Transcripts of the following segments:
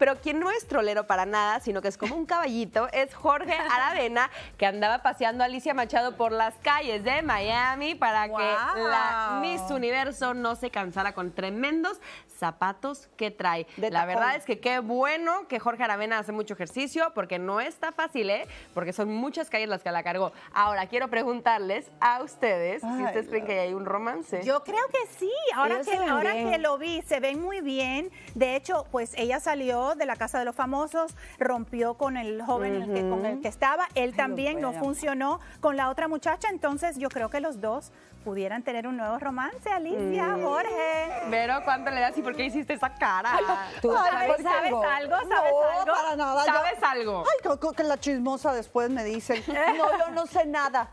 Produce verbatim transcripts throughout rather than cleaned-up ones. pero quien no es trolero para nada, sino que es como un caballito, es Jorge Aravena, que andaba paseando a Alicia Machado por las calles de Miami para wow. que la Miss Universo no se cansara con tremendos zapatos que trae. De la verdad es que qué bueno que Jorge Aravena hace mucho ejercicio, porque no está fácil, ¿eh? Porque son muchas calles las que la cargó. Ahora, quiero preguntarles a ustedes Ay, si ustedes no. creen que hay un romance. Yo creo que sí. Ahora, que, ahora que lo vi, se ven muy bien. De hecho, pues ella salió de la Casa de los Famosos, rompió con el joven uh-huh. el que, con el que estaba. Él Ay, también no, no funcionó con la otra muchacha. Entonces, yo creo que los dos pudieran tener un nuevo romance, Alicia, mm. Jorge. Pero, ¿cuánto le das y por qué hiciste esa cara? Ay, ¿tú sabes, ¿sabes algo? ¿Sabes algo? ¿Sabes no, algo? Para nada. ¿Sabes yo, algo? Ay, creo que la chismosa después me dicen. No, yo no sé nada.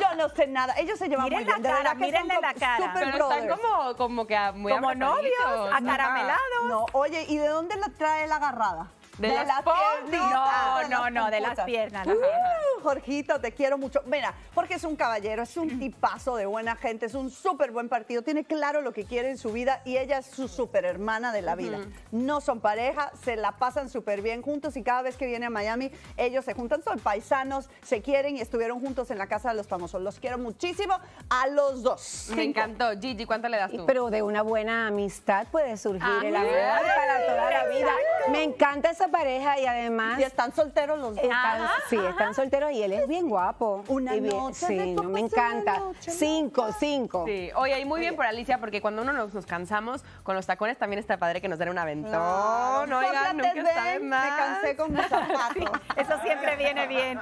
Yo no sé nada. Ellos se llevan miren muy bien. De cara, mírenle la cara. Pero brothers. Están como, como que muy como novios, acaramelados. No, oye, ¿y de dónde la trae la agarrada? De, de las, las piernas. No, no, no, de las piernas. Las uh, Jorgito, te quiero mucho. Mira, Jorge es un caballero, es un tipazo de buena gente, es un súper buen partido, tiene claro lo que quiere en su vida y ella es su súper hermana de la vida. Uh-huh. No son pareja, se la pasan súper bien juntos y cada vez que viene a Miami, ellos se juntan, son paisanos, se quieren y estuvieron juntos en la Casa de los Famosos. Los quiero muchísimo a los dos. Cinco. Me encantó. Gigi, ¿cuánto le das tú? Pero de una buena amistad puede surgir Ajá. el amor para toda la vida. Exacto. Me encanta esa pareja y además... Y están solteros los dos. Están, ajá, sí, ajá. están solteros y él es bien guapo. Una bien, noche sí, no, me encanta. Noche, cinco, cinco. Sí, oye, y muy bien por Alicia, porque cuando uno nos, nos cansamos con los tacones, también está padre que nos den un aventón. No, no, oigan, nunca saben más. Me cansé con mis zapatos. Eso siempre viene bien.